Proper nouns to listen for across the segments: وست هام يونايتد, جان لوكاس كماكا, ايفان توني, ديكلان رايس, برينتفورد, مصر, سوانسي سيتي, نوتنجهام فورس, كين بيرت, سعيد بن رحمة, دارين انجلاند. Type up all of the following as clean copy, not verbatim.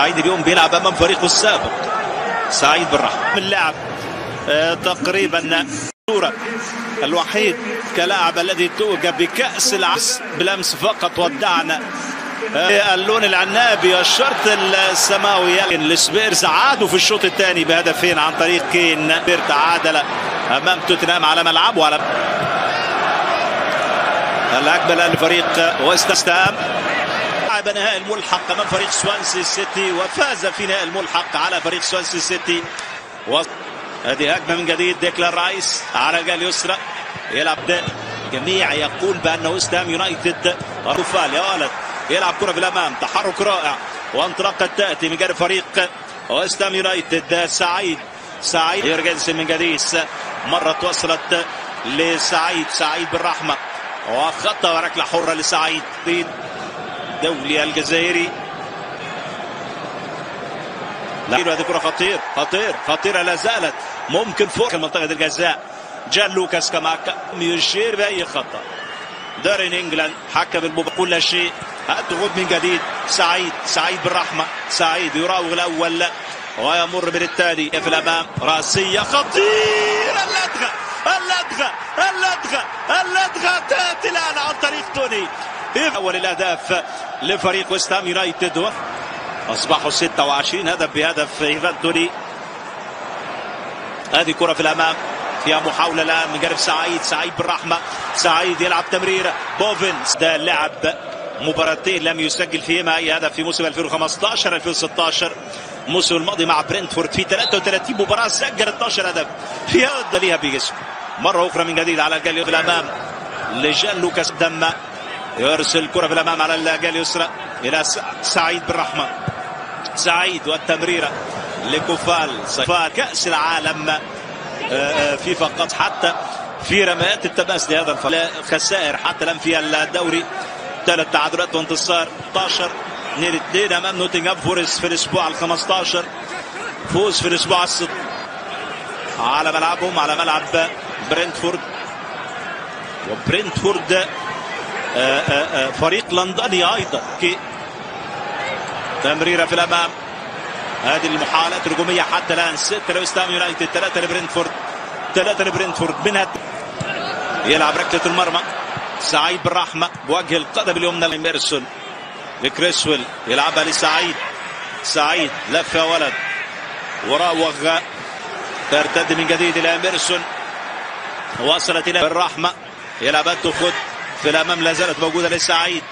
سعيد اليوم بيلعب امام فريقه السابق سعيد بن رحمة. اللاعب تقريبا صورة الوحيد كلاعب الذي توج بكأس العصر بالامس فقط. ودعنا اللون العنابي والشرط السماوي. السبيرز عادوا في الشوط الثاني بهدفين عن طريق كين بيرت. عادل امام توتنهام على ملعبه على الهجمه لفريق وست هام. لعب نهائي الملحق امام فريق سوانسي سيتي وفاز في نهائي الملحق على فريق سوانسي سيتي. هذه هجمه من جديد ديكلان رايس على الجهه اليسرى يلعب. جميع يقول بان وست هام يونايتد رفال يا ولد يلعب كره في الامام. تحرك رائع وانطلاقه تاتي من جانب فريق وست هام يونايتد. سعيد يورجنسن من جديد مره وصلت لسعيد بن رحمة وخطه وركله حره لسعيد. دولي الجزائري لعب. هذه كرة خطيرة لا زالت ممكن فوق منطقة الجزاء. جان لوكاس كماكا يشير بأي خطأ. دارين انجلاند حكم المباراة كل شيء. الضغوط من جديد سعيد بن رحمة. سعيد يراوغ الأول ويمر بالتالي في الأمام. راسية خطيرة اللدغة تأتي الآن عن طريق توني. أول الأهداف لفريق وست هام يونايتد. أصبحوا 26 هدف بهدف ايفان توني. هذه كرة في الأمام فيها محاولة الآن من جانب سعيد بن رحمة. سعيد يلعب تمريرة بوفنز. ده لعب مباراتين لم يسجل فيهما أي هدف في موسم 2015-2016. الموسم الماضي مع برينتفورد في 33 مباراة سجل 12 هدف فيها ليها بجسمه. مرة أخرى من جديد على الجالية في الأمام لجان لوكاس دمة. يرسل كرة في الأمام على الجهة اليسرى إلى سعيد بن رحمة. سعيد والتمريرة لكوفال. كأس العالم في فقط حتى في رميات التماس لهذا الفريق. خسائر حتى الآن في الدوري 3 تعادلات وانتصار. 12-2 أمام نوتنجهام فورس في الأسبوع 15. فوز في الأسبوع 6 على ملعبهم على ملعب برينتفورد. وبرينتفورد فريق لندني ايضا. تمريره في الامام. هذه المحاولات الهجوميه حتى الان 6 لوست هام يونايتد 3 لبرينتفورد منها يلعب ركله المرمى. سعيد بن رحمة بوجه القدم اليمنى لاميرسون كريسويل يلعبها لسعيد. سعيد لف يا ولد وراوغ. ترتد من جديد الى اميرسون وصلت الى بن رحمة يلعبها تفوت في الامام. لا زالت موجوده لسعيد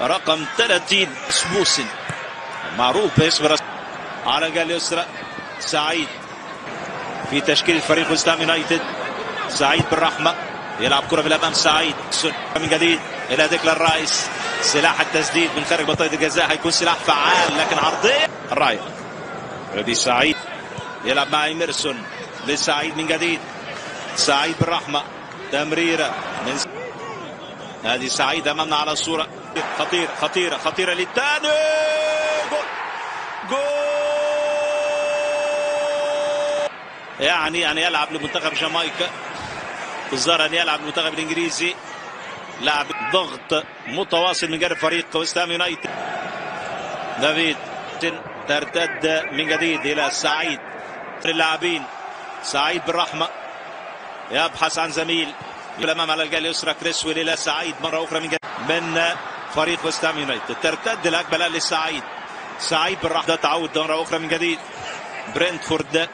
رقم 30 سموسن معروف باسم على الجهه اليسرى. سعيد في تشكيل فريق وست هام يونايتد. سعيد بن رحمة يلعب كره في الامام. سعيد من جديد الى ديكلان رايس. سلاح التسديد من خارج منطقه الجزاء هيكون سلاح فعال لكن عرضيه الرايه. ردي سعيد يلعب مع ايمرسون لسعيد من جديد. سعيد بن رحمة تمريره من هذه. سعيد امامنا على الصوره. خطيره للثاني. جول. يعني يلعب لمنتخب جامايكا الظاهر ان يلعب المنتخب الانجليزي. لعب ضغط متواصل من جانب فريق وست هام يونايتد. دافيد ترتد من جديد الى سعيد. اللاعبين سعيد بن رحمة يبحث عن زميل. الامام على الجهه اليسرى كريسويل الى سعيد مره اخرى من فريق وست هام يونايتد. ترتد الهجمه لسعيد. سعيد بن رحمة تعود مره اخرى من جديد. برينتفورد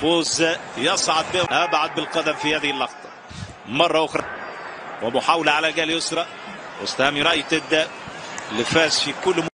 فوز يصعد به. ابعد بالقدم في هذه اللقطه مره اخرى ومحاوله على الجهه اليسرى. وست هام يونايتد اللي فاز في كل